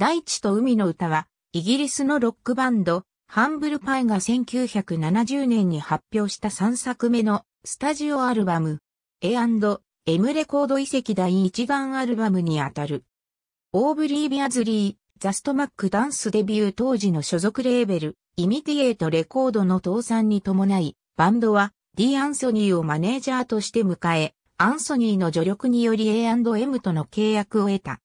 大地と海の歌は、イギリスのロックバンド、ハンブルパイが1970年に発表した3作目のスタジオアルバム、A&M レコード移籍第1弾アルバムにあたる。オーブリー・ビアズリー、ザ・ストマック・ダンスデビュー当時の所属レーベル、イミティエイトレコードの倒産に伴い、バンドはD・アンソニーをマネージャーとして迎え、アンソニーの助力により A&M との契約を得た。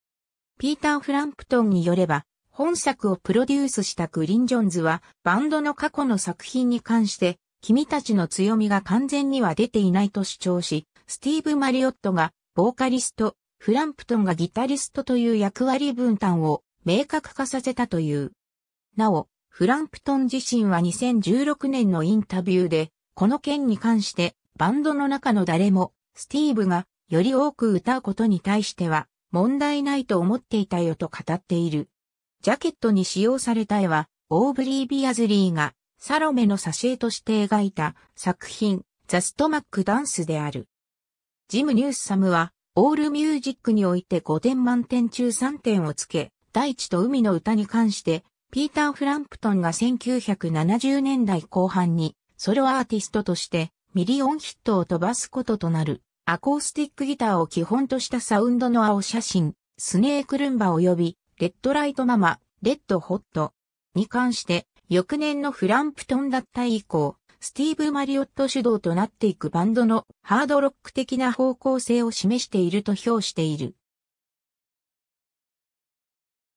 ピーター・フランプトンによれば、本作をプロデュースしたグリン・ジョンズは、バンドの過去の作品に関して、君たちの強みが完全には出ていないと主張し、スティーブ・マリオットが、ボーカリスト、フランプトンがギタリストという役割分担を明確化させたという。なお、フランプトン自身は2016年のインタビューで、この件に関して、バンドの中の誰も、スティーブがより多く歌うことに対しては、問題ないと思っていたよと語っている。ジャケットに使用された絵は、オーブリー・ビアズリーが、サロメの挿絵として描いた作品、ザ・ストマック・ダンスである。ジム・ニューサムは、オールミュージックにおいて5点満点中3点をつけ、大地と海の歌に関して、ピーター・フランプトンが1970年代後半に、ソロアーティストとして、ミリオンヒットを飛ばすこととなる、アコースティックギターを基本としたサウンドの青写真、スネークルンバ及び、レッドライトママ、レッドホットに関して、翌年のフランプトン脱退以降、スティーブ・マリオット主導となっていくバンドのハードロック的な方向性を示していると評している。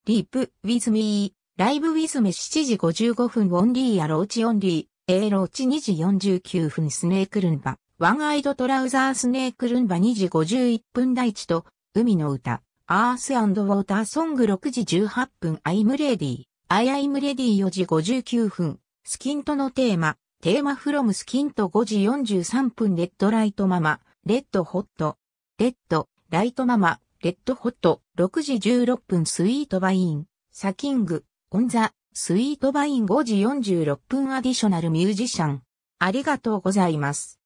Live with me、ライブ・ウィズ・メ7時55分オンリーアローチオンリー、エーローチ2時49分スネークルンバ、ワンアイドトラウザースネークルンバ2時51分大地と海の歌。アース&ウォーターソング6時18分アイムレディー、アイムレディー4時59分、スキントのテーマフロムスキント5時43分レッドライトママ、レッドホット、レッドライトママ、レッドホット6時16分スイートバイン、サキング、オンザ、スイートバイン5時46分アディショナルミュージシャン。ありがとうございます。